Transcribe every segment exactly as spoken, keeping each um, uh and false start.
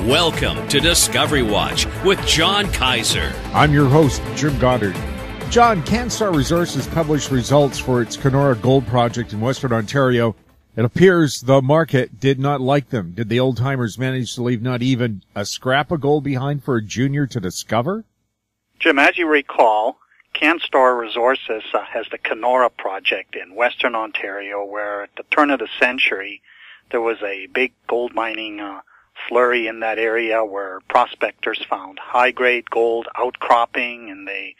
Welcome to Discovery Watch with John Kaiser. I'm your host, Jim Goddard. John, CanStar Resources published results for its Kenora Gold Project in Western Ontario. It appears the market did not like them. Did the old-timers manage to leave not even a scrap of gold behind for a junior to discover? Jim, as you recall, CanStar Resources uh, has the Kenora project in Western Ontario, where at the turn of the century, there was a big gold mining uh, flurry in that area where prospectors found high-grade gold outcropping, and they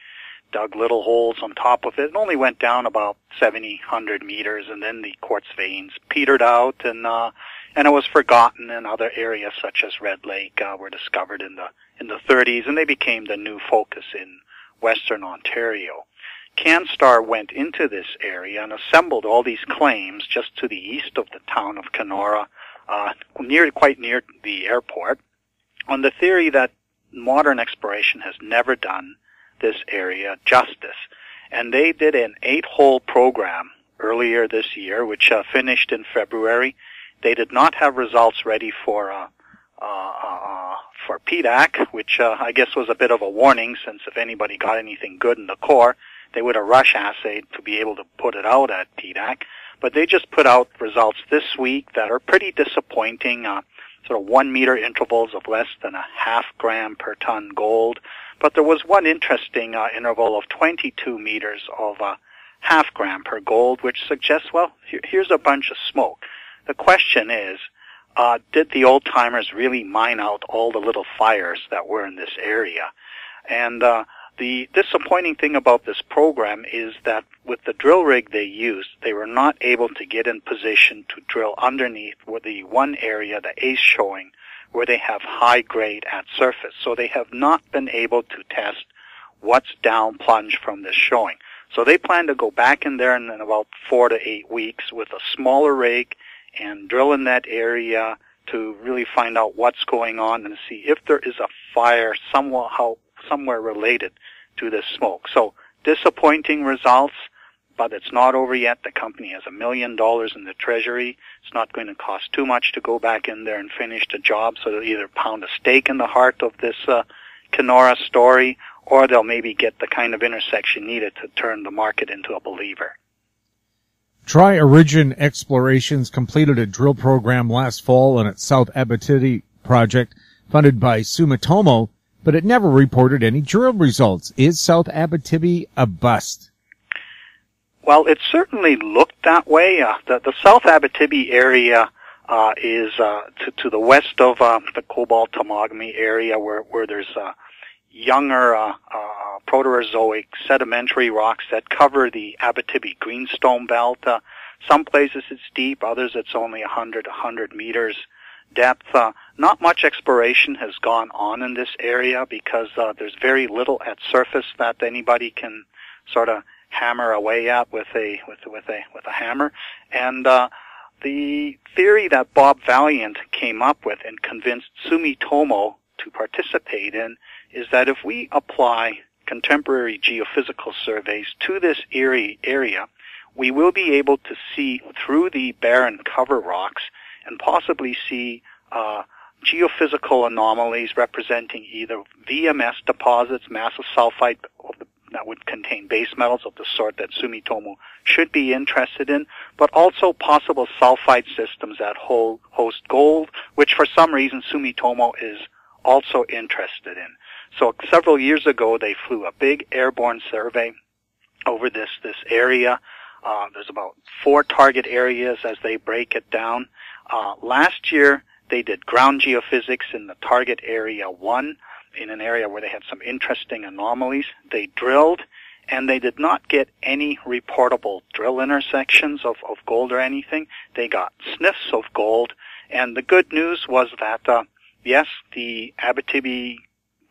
dug little holes on top of it. It only went down about seventy, one hundred meters, and then the quartz veins petered out, and uh, and it was forgotten. And other areas such as Red Lake uh, were discovered in the in the thirties, and they became the new focus in Western Ontario. CanStar went into this area and assembled all these claims just to the east of the town of Kenora, uh, near, quite near the airport, on the theory that modern exploration has never done this area justice. And they did an eight-hole program earlier this year, which uh, finished in February. They did not have results ready for uh, uh, uh, for P D A C, which uh, I guess was a bit of a warning, since if anybody got anything good in the core, they would have rush assayed to be able to put it out at P D A C. But they just put out results this week that are pretty disappointing, uh, sort of one-meter intervals of less than a half gram per ton gold. But there was one interesting uh, interval of twenty-two meters of uh, half gram per gold, which suggests, well, here, here's a bunch of smoke. The question is, uh, did the old-timers really mine out all the little fires that were in this area? And uh, the disappointing thing about this program is that with the drill rig they used, they were not able to get in position to drill underneath the one area, the A C E showing, where they have high grade at surface. So they have not been able to test what's down plunge from this showing. So they plan to go back in there in about four to eight weeks with a smaller rig and drill in that area to really find out what's going on and see if there is a fire somehow, somewhere related to this smoke. So disappointing results, but it's not over yet. The company has a million dollars in the treasury. It's not going to cost too much to go back in there and finish the job, so they'll either pound a stake in the heart of this uh, Kenora story, or they'll maybe get the kind of intersection needed to turn the market into a believer. Tri Origin Explorations completed a drill program last fall on its South Abitibi project, funded by Sumitomo, but it never reported any drill results. Is South Abitibi a bust? Well, it certainly looked that way. Uh, the, the South Abitibi area uh, is uh, to, to the west of uh, the Cobalt Tamagami area, where, where there's uh, younger uh, uh, Proterozoic sedimentary rocks that cover the Abitibi greenstone belt. Uh, some places it's deep, others it's only one hundred, one hundred meters depth. Uh, not much exploration has gone on in this area because uh, there's very little at surface that anybody can sort of hammer away at with a with with a with a hammer, and uh, the theory that Bob Valiant came up with and convinced Sumitomo to participate in is that if we apply contemporary geophysical surveys to this eerie area, we will be able to see through the barren cover rocks and possibly see uh, geophysical anomalies representing either V M S deposits, massive sulfide of the that would contain base metals of the sort that Sumitomo should be interested in, but also possible sulfide systems that hold, host gold, which for some reason Sumitomo is also interested in. So several years ago, they flew a big airborne survey over this, this area. Uh, there's about four target areas as they break it down. Uh, last year, they did ground geophysics in the target area one, in an area where they had some interesting anomalies. They drilled, and they did not get any reportable drill intersections of, of gold or anything. They got sniffs of gold, and the good news was that, uh, yes, the Abitibi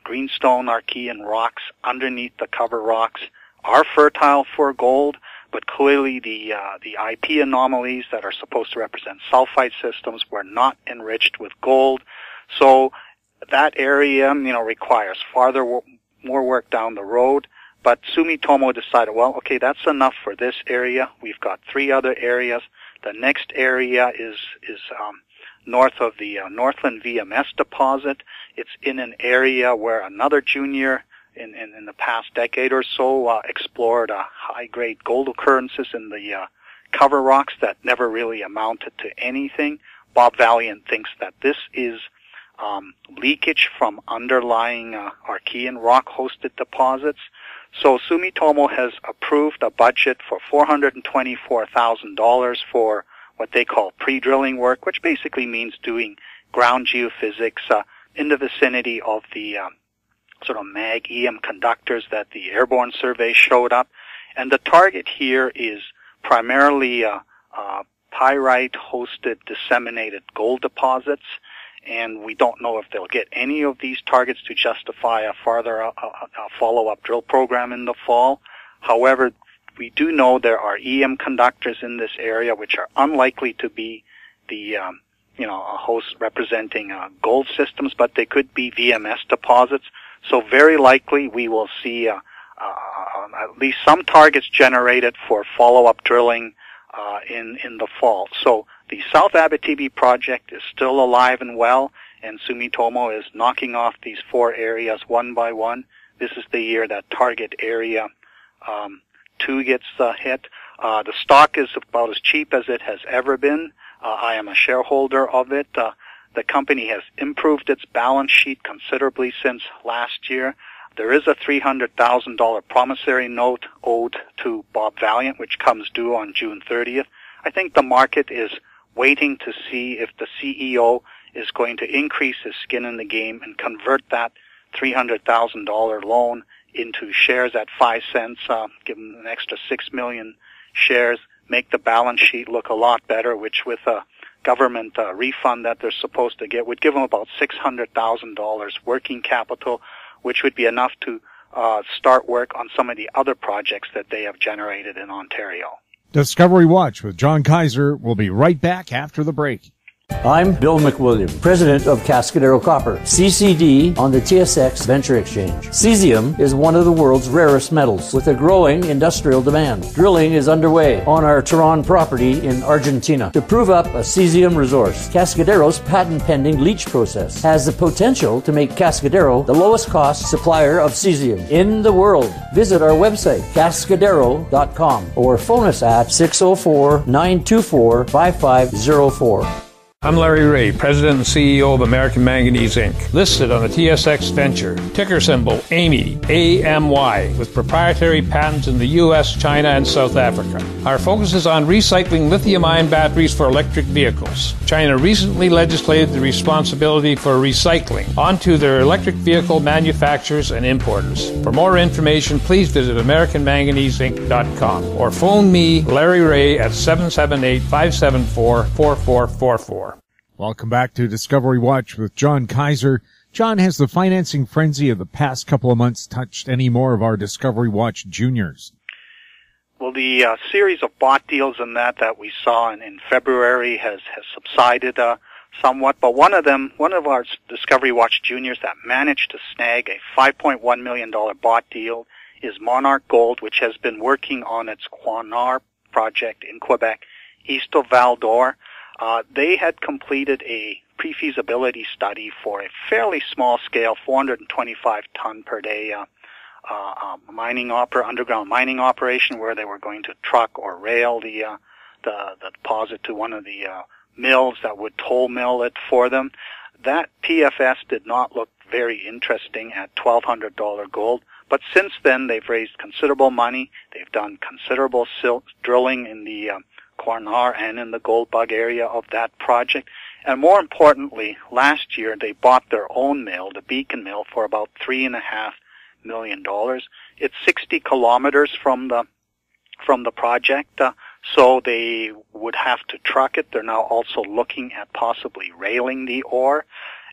greenstone Archean rocks underneath the cover rocks are fertile for gold, but clearly the uh, the I P anomalies that are supposed to represent sulfide systems were not enriched with gold. So that area, you know, requires farther, more work down the road. But Sumitomo decided, well, okay, that's enough for this area. We've got three other areas. The next area is is um, north of the uh, Northland V M S deposit. It's in an area where another junior in, in, in the past decade or so uh, explored uh, high-grade gold occurrences in the uh, cover rocks that never really amounted to anything. Bob Valiant thinks that this is um, leakage from underlying uh, Archean rock-hosted deposits. So Sumitomo has approved a budget for four hundred twenty-four thousand dollars for what they call pre-drilling work, which basically means doing ground geophysics uh, in the vicinity of the um, sort of mag E M conductors that the airborne survey showed up. And the target here is primarily uh, uh, pyrite-hosted disseminated gold deposits, and we don't know if they'll get any of these targets to justify a farther uh, a follow-up drill program in the fall. However, we do know there are E M conductors in this area which are unlikely to be the, um, you know, a host representing uh, gold systems, but they could be V M S deposits. So very likely we will see uh, uh, at least some targets generated for follow-up drilling uh, in, in the fall. So the South Abitibi project is still alive and well, and Sumitomo is knocking off these four areas one by one. This is the year that target area um, two gets uh, hit. Uh, the stock is about as cheap as it has ever been. Uh, I am a shareholder of it. Uh, the company has improved its balance sheet considerably since last year. There is a three hundred thousand dollars promissory note owed to Bob Valiant, which comes due on June thirtieth. I think the market is waiting to see if the C E O is going to increase his skin in the game and convert that three hundred thousand dollars loan into shares at five cents, uh, give them an extra six million shares, make the balance sheet look a lot better, which with a government uh, refund that they're supposed to get would give them about six hundred thousand dollars working capital, which would be enough to uh, start work on some of the other projects that they have generated in Ontario. Discovery Watch with John Kaiser. We'll be right back after the break. I'm Bill McWilliam, president of Cascadero Copper, C C D on the T S X Venture Exchange. Cesium is one of the world's rarest metals with a growing industrial demand. Drilling is underway on our Tehran property in Argentina to prove up a cesium resource. Cascadero's patent-pending leach process has the potential to make Cascadero the lowest-cost supplier of cesium in the world. Visit our website, Cascadero dot com, or phone us at six oh four, nine two four, five five oh four. I'm Larry Ray, President and C E O of American Manganese Incorporated, listed on the T S X Venture, ticker symbol A M Y, A M Y, with proprietary patents in the U S, China, and South Africa. Our focus is on recycling lithium-ion batteries for electric vehicles. China recently legislated the responsibility for recycling onto their electric vehicle manufacturers and importers. For more information, please visit American Manganese Inc dot com or phone me, Larry Ray, at seven seven eight, five seven four, four four four four. Welcome back to Discovery Watch with John Kaiser. John, has the financing frenzy of the past couple of months touched any more of our Discovery Watch juniors? Well, the uh, series of bought deals and that that we saw in, in February has, has subsided uh, somewhat, but one of them, one of our Discovery Watch juniors that managed to snag a five point one million dollars bought deal is Monarch Gold, which has been working on its Quanar project in Quebec, east of Val d'Or. Uh, they had completed a pre-feasibility study for a fairly small-scale, four hundred twenty-five ton per day uh, uh, mining oper- underground mining operation, where they were going to truck or rail the uh, the, the deposit to one of the uh, mills that would toll mill it for them. That P F S did not look very interesting at twelve hundred dollars gold, but since then they've raised considerable money. They've done considerable sil- drilling in the uh, Cornar and in the Goldbug area of that project. And more importantly, last year they bought their own mill, the Beacon Mill, for about three and a half million dollars. It's sixty kilometers from the from the project, uh, so they would have to truck it. They're now also looking at possibly railing the ore.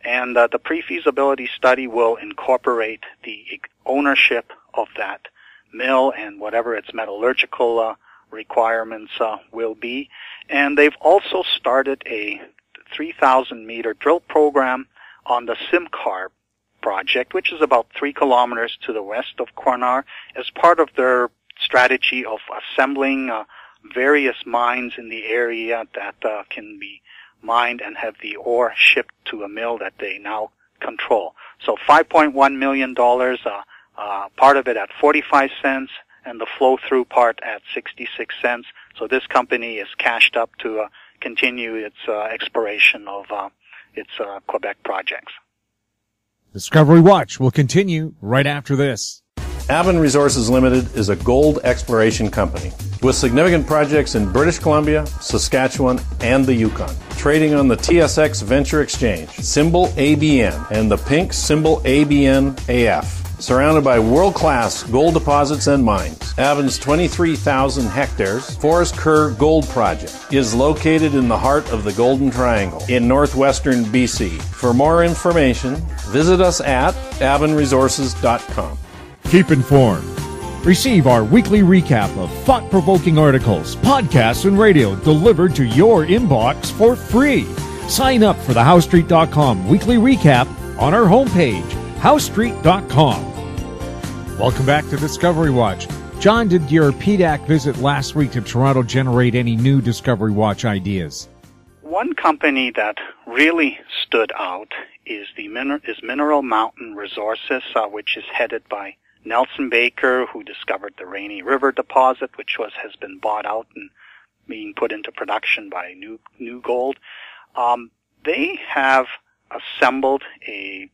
And uh, the pre-feasibility study will incorporate the ownership of that mill and whatever its metallurgical uh, requirements uh, will be. And they've also started a three thousand meter drill program on the Simcar project, which is about three kilometers to the west of Cornar, as part of their strategy of assembling uh, various mines in the area that uh, can be mined and have the ore shipped to a mill that they now control. So five point one million dollars, uh, uh, part of it at forty-five cents and the flow-through part at sixty-six cents. So this company is cashed up to uh, continue its uh, exploration of uh, its uh, Quebec projects. Discovery Watch will continue right after this. Avon Resources Limited is a gold exploration company with significant projects in British Columbia, Saskatchewan, and the Yukon, trading on the T S X Venture Exchange, symbol A B N, and the pink symbol A B N A F, surrounded by world-class gold deposits and mines. Avon's twenty-three thousand hectares Forest Kerr Gold Project is located in the heart of the Golden Triangle in northwestern B C. For more information, visit us at avon resources dot com. Keep informed. Receive our weekly recap of thought-provoking articles, podcasts, and radio delivered to your inbox for free. Sign up for the How Street dot com weekly recap on our homepage, How Street dot com. Welcome back to Discovery Watch. John, did your P D A C visit last week to Toronto generate any new Discovery Watch ideas? One company that really stood out is the Min- is Mineral Mountain Resources, uh, which is headed by Nelson Baker, who discovered the Rainy River deposit, which was has been bought out and being put into production by New New Gold. Um, they have assembled a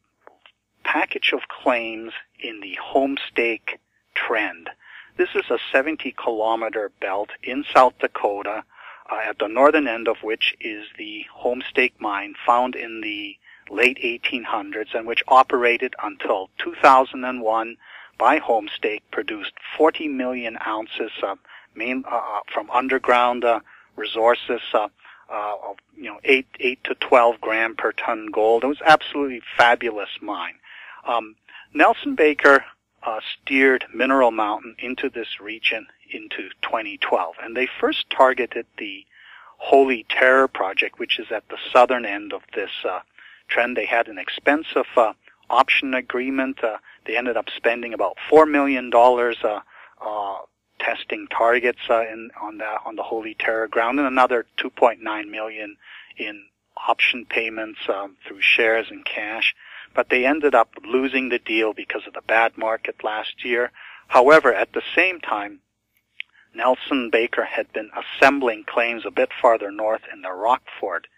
package of claims in the Homestake trend. This is a seventy kilometer belt in South Dakota, uh, at the northern end of which is the Homestake mine, found in the late eighteen hundreds and which operated until two thousand one. By Homestake, produced forty million ounces uh, main, uh, from underground uh, resources, uh, uh, of, you know, eight, eight to twelve gram per ton gold. It was absolutely fabulous mine. Um, Nelson Baker uh, steered Mineral Mountain into this region into twenty twelve, and they first targeted the Holy Terror project, which is at the southern end of this uh, trend. They had an expensive uh, option agreement. Uh, they ended up spending about four million dollars uh, uh, testing targets uh, in, on the on the Holy Terror ground, and another two point nine million in option payments um, through shares and cash. But they ended up losing the deal because of the bad market last year. However, at the same time, Nelson Baker had been assembling claims a bit farther north in the Rockford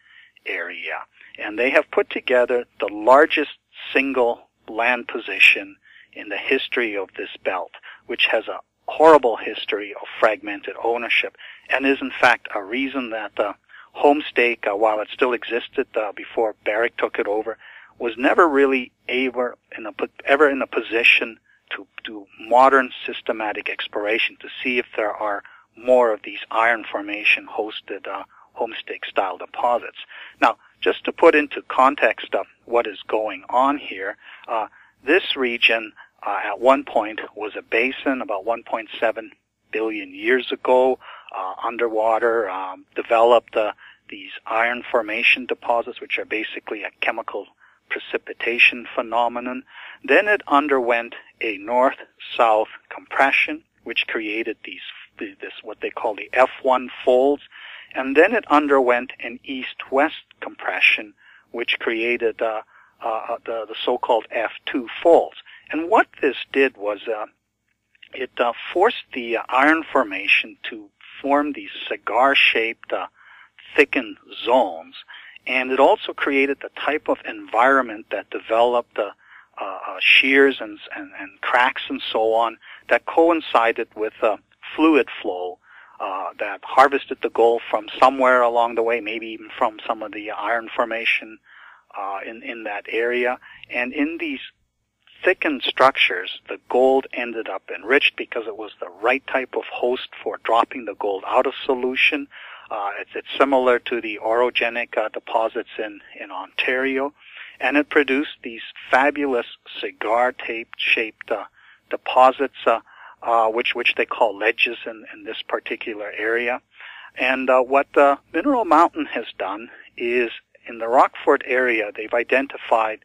area, and they have put together the largest single land position in the history of this belt, which has a horrible history of fragmented ownership, and is in fact a reason that uh, Homestake, uh, while it still existed uh, before Barrick took it over, was never really ever in a ever in a position to do modern systematic exploration to see if there are more of these iron formation hosted uh, Homestake style deposits. Now, just to put into context of what is going on here, uh, this region uh, at one point was a basin about one point seven billion years ago, uh, underwater, um, developed uh, these iron formation deposits, which are basically a chemical precipitation phenomenon. Then it underwent a north-south compression, which created these this what they call the F one folds. And then it underwent an east-west compression, which created uh, uh, the, the so-called F two folds. And what this did was uh, it uh, forced the uh, iron formation to form these cigar-shaped, uh, thickened zones. And it also created the type of environment that developed uh, uh, shears and, and, and cracks and so on that coincided with uh, fluid flow Uh, that harvested the gold from somewhere along the way, maybe even from some of the iron formation uh, in, in that area. And in these thickened structures, the gold ended up enriched because it was the right type of host for dropping the gold out of solution. Uh, it's, it's similar to the orogenic uh, deposits in, in Ontario. And it produced these fabulous cigar-shaped uh, deposits, uh, Uh, which which they call ledges in, in this particular area. And uh, what uh, Mineral Mountain has done is, in the Rockford area, they've identified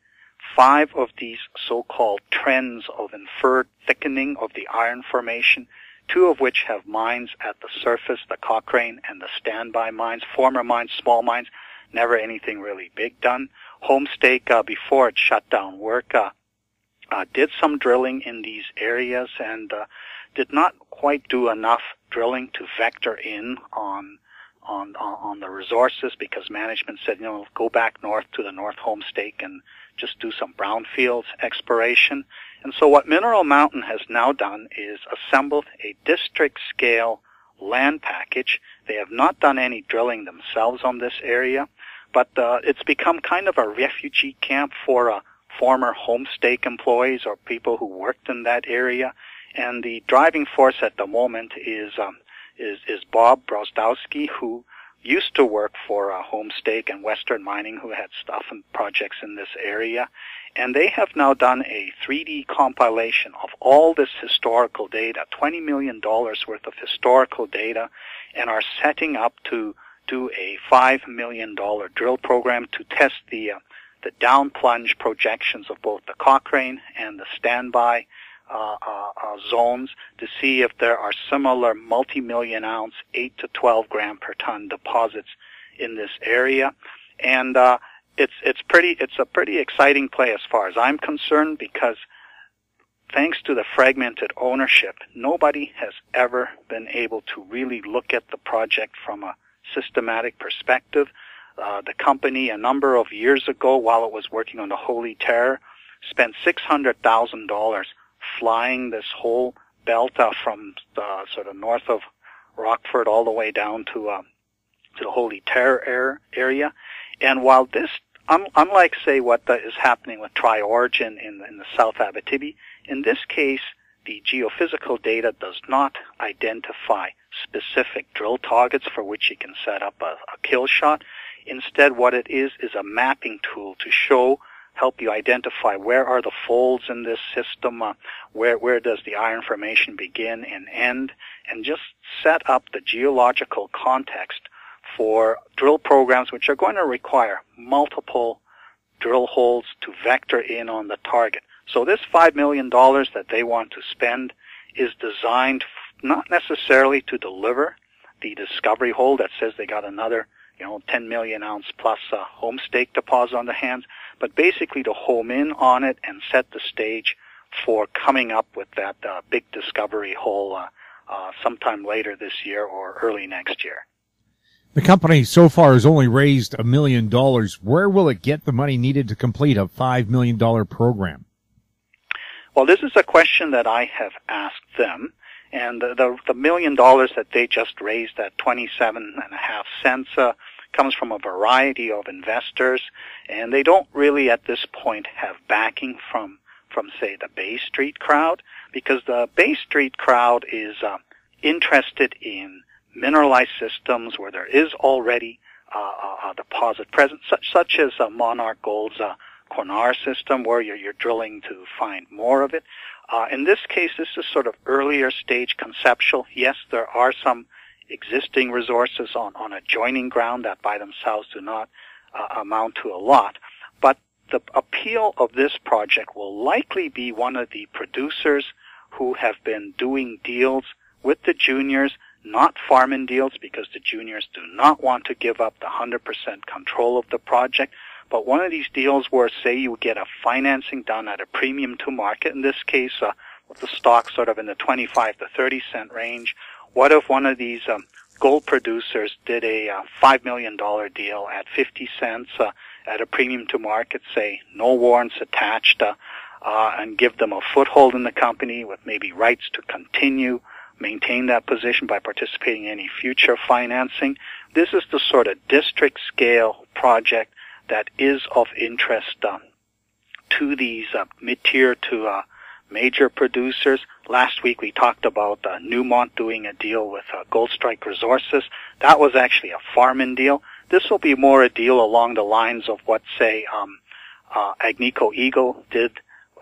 five of these so-called trends of inferred thickening of the iron formation, two of which have mines at the surface, the Cochrane and the Standby mines, former mines, small mines. never anything really big done. Homestake, uh, before it shut down work, uh, uh, did some drilling in these areas and uh, did not quite do enough drilling to vector in on on on the resources, because management said, you know, go back north to the North Homestake and just do some brownfields exploration. And so what Mineral Mountain has now done is assembled a district-scale land package. They have not done any drilling themselves on this area, but uh, it's become kind of a refugee camp for uh, former Homestake employees or people who worked in that area. And the driving force at the moment is um, is is Bob Brozdowski, who used to work for uh, Homestake and Western Mining, who had stuff and projects in this area. And they have now done a three D compilation of all this historical data, twenty million dollars worth of historical data, and are setting up to do a five million dollars drill program to test the uh, the down plunge projections of both the Cochrane and the Standby Uh, uh, uh, zones, to see if there are similar multi-million ounce eight to twelve gram per ton deposits in this area. And uh, it's it's pretty it's a pretty exciting play as far as I'm concerned, because thanks to the fragmented ownership, nobody has ever been able to really look at the project from a systematic perspective. Uh, the company, a number of years ago, while it was working on the Holy Terror, spent six hundred thousand dollars flying this whole belt uh, from uh, sort of north of Rockford all the way down to uh, to the Holy Terror area. And while this, un unlike say what the, is happening with Tri Origin in, in the South Abitibi, in this case the geophysical data does not identify specific drill targets for which you can set up a, a kill shot. Instead, what it is is a mapping tool to show, help you identify where are the folds in this system, uh, where where does the iron formation begin and end, and just set up the geological context for drill programs which are going to require multiple drill holes to vector in on the target. So this five million dollars that they want to spend is designed not necessarily to deliver the discovery hole that says they got another, you know, ten million ounce plus uh, Homestake deposit on the hands, but basically to home in on it and set the stage for coming up with that uh, big discovery hole uh, uh, sometime later this year or early next year. The company so far has only raised a million dollars. Where will it get the money needed to complete a five million dollar program? Well, this is a question that I have asked them. And the, the, the million dollars that they just raised at twenty-seven and a half cents uh, comes from a variety of investors, and they don't really at this point have backing from, from say, the Bay Street crowd, because the Bay Street crowd is uh, interested in mineralized systems where there is already uh, a deposit present, such, such as uh, Monarch Gold's uh, Cornar system, where you're, you're drilling to find more of it. Uh, in this case, this is sort of earlier stage conceptual. Yes, there are some existing resources on, on adjoining ground that by themselves do not uh, amount to a lot. But the appeal of this project will likely be one of the producers who have been doing deals with the juniors, not farm-in deals, because the juniors do not want to give up the one hundred percent control of the project. But one of these deals where, say, you get a financing done at a premium to market, in this case, uh, with the stock sort of in the twenty-five to thirty cent range. What if one of these um, gold producers did a uh, five million dollar deal at fifty cents uh, at a premium to market, say, no warrants attached, uh, uh, and give them a foothold in the company with maybe rights to continue, maintain that position by participating in any future financing? This is the sort of district-scale project that is of interest um, to these uh, mid-tier to uh, major producers. Last week we talked about uh, Newmont doing a deal with uh, Goldstrike Resources. That was actually a farm-in deal. This will be more a deal along the lines of what, say, um, uh, Agnico Eagle did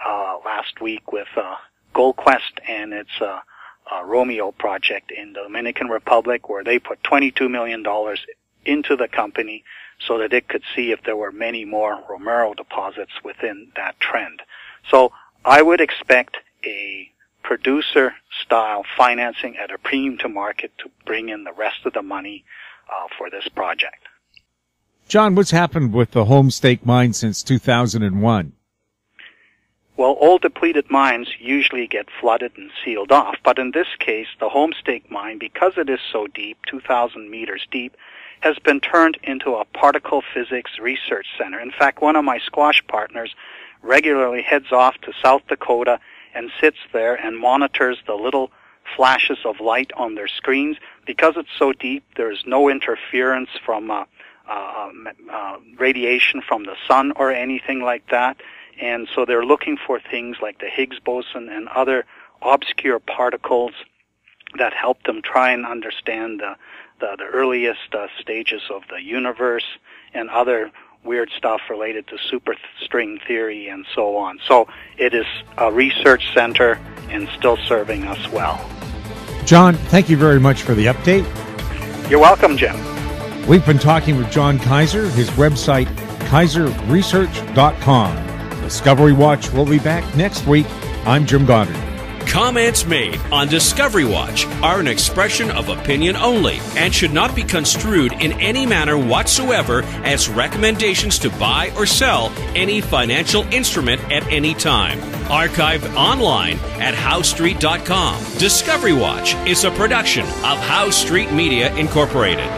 uh, last week with uh, GoldQuest and its uh, uh, Romeo project in the Dominican Republic, where they put twenty-two million dollars into the company so that it could see if there were many more Romero deposits within that trend. So I would expect a producer-style financing at a premium to market to bring in the rest of the money uh, for this project. John, what's happened with the Homestake mine since two thousand one? Well, all depleted mines usually get flooded and sealed off, but in this case, the Homestake mine, because it is so deep, two thousand meters deep, has been turned into a particle physics research center. In fact, one of my squash partners regularly heads off to South Dakota and sits there and monitors the little flashes of light on their screens. Because it's so deep, there's no interference from uh, uh, uh, radiation from the sun or anything like that. And so they're looking for things like the Higgs boson and other obscure particles that help them try and understand the, the, the earliest uh, stages of the universe and other weird stuff related to superstring theory and so on. So it is a research center and still serving us well. John, thank you very much for the update. You're welcome, Jim. We've been talking with John Kaiser, his website, kaiser research dot com. Discovery Watch will be back next week. I'm Jim Goddard. Comments made on Discovery Watch are an expression of opinion only and should not be construed in any manner whatsoever as recommendations to buy or sell any financial instrument at any time. Archived online at how street dot com. Discovery Watch is a production of How Street Media Incorporated.